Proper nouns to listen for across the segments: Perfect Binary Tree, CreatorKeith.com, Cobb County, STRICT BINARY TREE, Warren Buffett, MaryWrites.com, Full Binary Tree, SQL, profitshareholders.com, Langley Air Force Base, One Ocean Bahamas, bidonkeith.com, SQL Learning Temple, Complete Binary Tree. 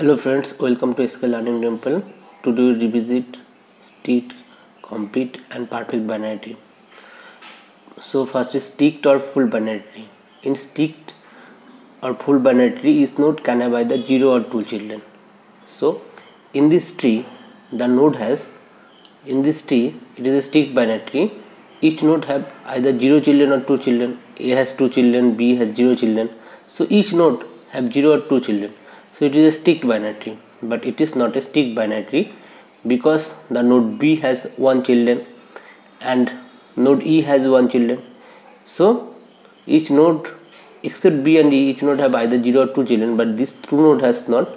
Hello friends, welcome to SQL Learning Temple. Today we revisit strict, complete and perfect binary tree. So first is strict or full binary tree. In strict or full binary tree is node can have either 0 or 2 children. So in this tree it is a strict binary tree. Each node have either 0 children or 2 children. A has 2 children, B has 0 children. So each node have 0 or 2 children. So it is a strict binary tree, but it is not a strict binary tree because the node B has 1 children and node E has 1 children. So each node except B and E, each node have either 0 or 2 children, but this true node has not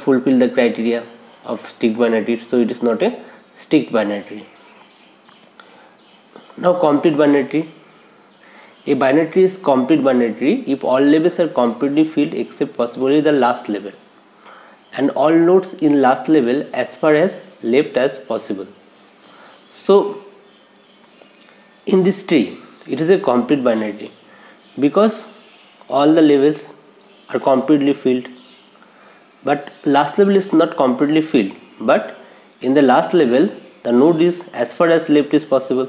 fulfilled the criteria of strict binary tree, so it is not a strict binary tree. Now complete binary tree. A binary tree is complete binary tree if all levels are completely filled except possibly the last level, and all nodes in last level as far as left as possible. So in this tree, it is a complete binary tree because all the levels are completely filled, but last level is not completely filled. But in the last level, the node is as far as left is possible.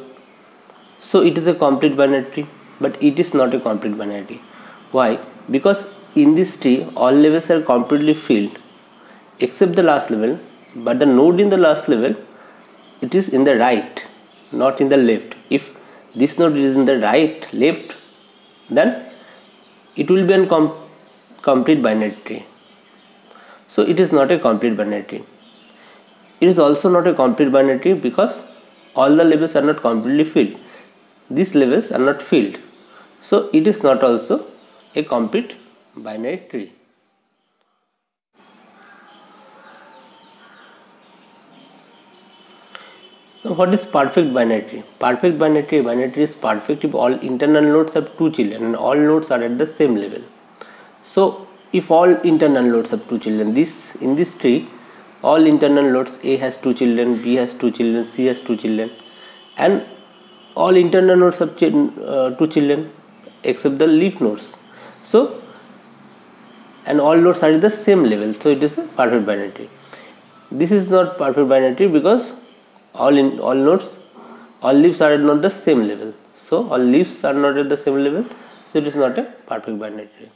So it is a complete binary tree. But it is not a complete binary tree. Why? Because in this tree, all levels are completely filled except the last level, but the node in the last level, it is in the right, not in the left. If this node is in the right, left, then it will be a complete binary tree. So it is not a complete binary tree. It is also not a complete binary tree because all the levels are not completely filled. These levels are not filled. So it is not also a complete binary tree. Now what is perfect binary tree? Perfect binary tree is perfect if all internal nodes have 2 children and all nodes are at the same level. So if all internal nodes have 2 children, in this tree, all internal nodes, A has 2 children, B has 2 children, C has 2 children, and all internal nodes have 2 children except the leaf nodes. So, and all nodes are at the same level. So it is a perfect binary tree. This is not perfect binary tree because all leaves are not at the same level. So all leaves are not at the same level. So it is not a perfect binary tree.